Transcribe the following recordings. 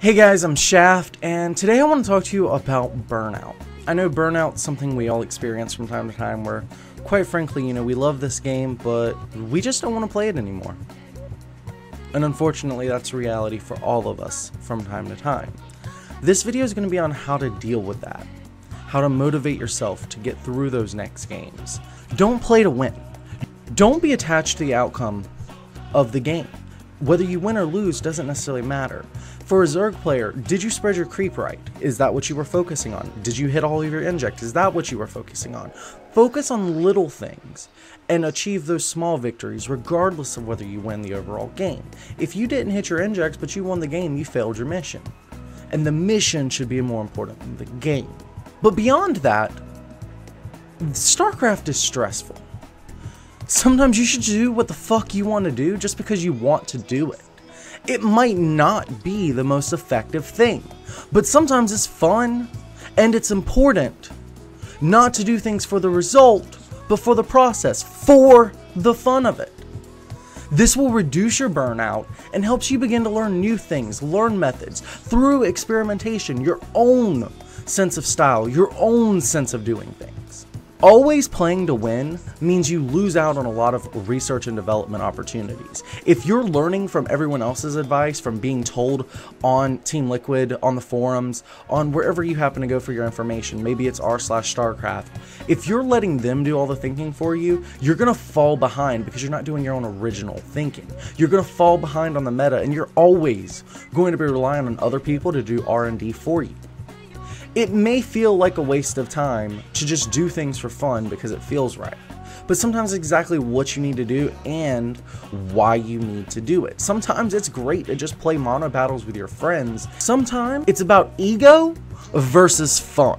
Hey guys, I'm Shaft, and today I want to talk to you about burnout. I know burnout's something we all experience from time to time where, quite frankly, you know, we love this game, but we just don't want to play it anymore. And unfortunately, that's reality for all of us from time to time. This video is going to be on how to deal with that, how to motivate yourself to get through those next games. Don't play to win. Don't be attached to the outcome of the game. Whether you win or lose doesn't necessarily matter. For a Zerg player, did you spread your creep right? Is that what you were focusing on? Did you hit all of your inject? Is that what you were focusing on? Focus on little things and achieve those small victories regardless of whether you win the overall game. If you didn't hit your injects but you won the game, you failed your mission. And the mission should be more important than the game. But beyond that, StarCraft is stressful. Sometimes you should do what the fuck you want to do just because you want to do it. It might not be the most effective thing, but sometimes it's fun and it's important not to do things for the result, but for the process, for the fun of it. This will reduce your burnout and helps you begin to learn new things, learn methods through experimentation, your own sense of style, your own sense of doing things. Always playing to win means you lose out on a lot of research and development opportunities. If you're learning from everyone else's advice, from being told on Team Liquid, on the forums, on wherever you happen to go for your information, maybe it's r/starcraft, if you're letting them do all the thinking for you, you're going to fall behind because you're not doing your own original thinking. You're going to fall behind on the meta, and you're always going to be relying on other people to do R&D for you. It may feel like a waste of time to just do things for fun because it feels right, but sometimes exactly what you need to do and why you need to do it. Sometimes it's great to just play mono battles with your friends. Sometimes it's about ego versus fun,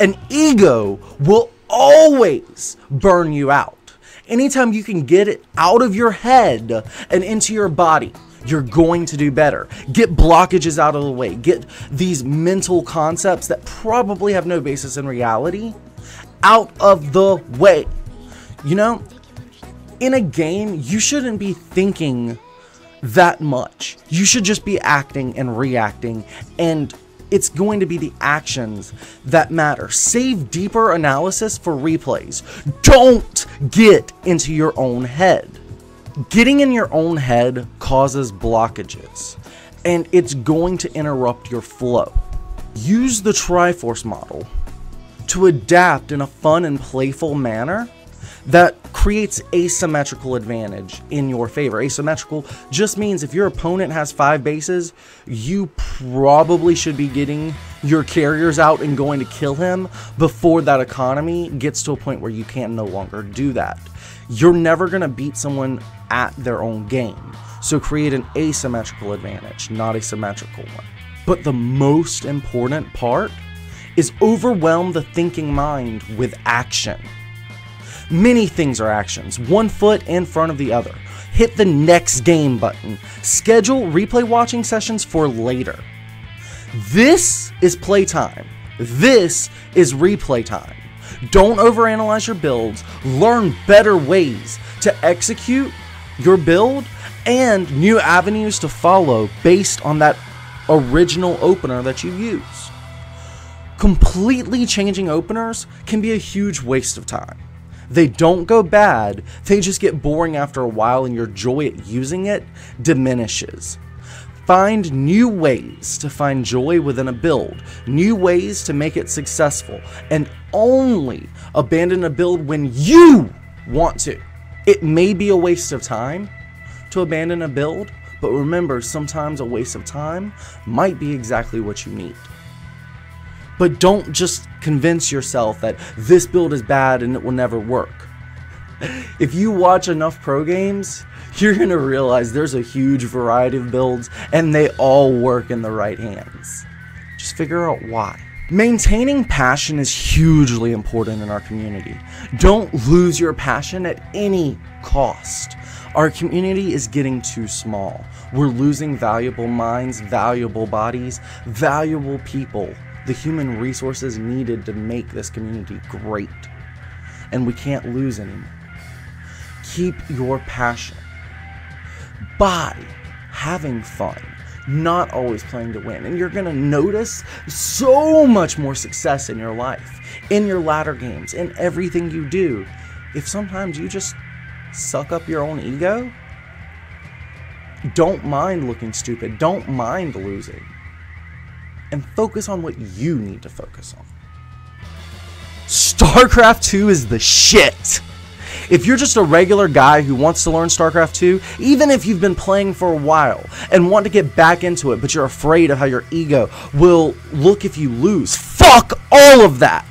and ego will always burn you out. Anytime you can get it out of your head and into your body, you're going to do better. Get blockages out of the way. Get these mental concepts that probably have no basis in reality out of the way. You know, in a game, you shouldn't be thinking that much. You should just be acting and reacting, and it's going to be the actions that matter. Save deeper analysis for replays. Don't get into your own head. Getting in your own head causes blockages, and it's going to interrupt your flow. Use the Triforce model to adapt in a fun and playful manner that creates asymmetrical advantage in your favor. Asymmetrical just means if your opponent has 5 bases, you probably should be getting your carriers out and going to kill him before that economy gets to a point where you can no longer do that. You're never going to beat someone at their own game, so create an asymmetrical advantage, not a symmetrical one. But the most important part is overwhelm the thinking mind with action. Many things are actions, one foot in front of the other. Hit the next game button. Schedule replay watching sessions for later. This is playtime. This is replay time. Don't overanalyze your builds. Learn better ways to execute your build and new avenues to follow based on that original opener that you use. Completely changing openers can be a huge waste of time. They don't go bad, they just get boring after a while, and your joy at using it diminishes. Find new ways to find joy within a build, new ways to make it successful, and only abandon a build when you want to. It may be a waste of time to abandon a build, but remember, sometimes a waste of time might be exactly what you need. But don't just convince yourself that this build is bad and it will never work. If you watch enough pro games, you're going to realize there's a huge variety of builds, and they all work in the right hands. Just figure out why. Maintaining passion is hugely important in our community. Don't lose your passion at any cost. Our community is getting too small. We're losing valuable minds, valuable bodies, valuable people, the human resources needed to make this community great. And we can't lose anymore. Keep your passion by having fun. not always playing to win, and you're gonna notice so much more success in your life, in your latter games, in everything you do, if sometimes you just suck up your own ego. Don't mind looking stupid, don't mind losing, and focus on what you need to focus on. StarCraft II is the shit! If you're just a regular guy who wants to learn StarCraft II, even if you've been playing for a while and want to get back into it, but you're afraid of how your ego will look if you lose, fuck all of that!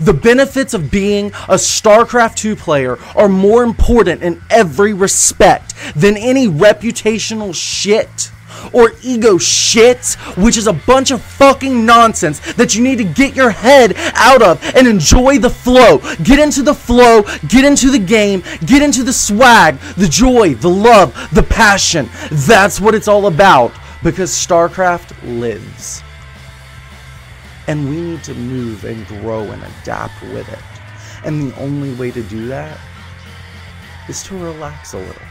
The benefits of being a StarCraft II player are more important in every respect than any reputational shit or ego shit, which is a bunch of fucking nonsense that you need to get your head out of and enjoy the flow. Get into the flow, get into the game, get into the swag, the joy, the love, the passion. That's what it's all about, because StarCraft lives. And we need to move and grow and adapt with it. And the only way to do that is to relax a little.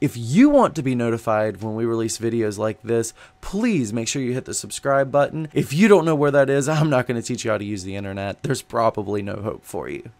If you want to be notified when we release videos like this, please make sure you hit the subscribe button. If you don't know where that is, I'm not going to teach you how to use the internet. There's probably no hope for you.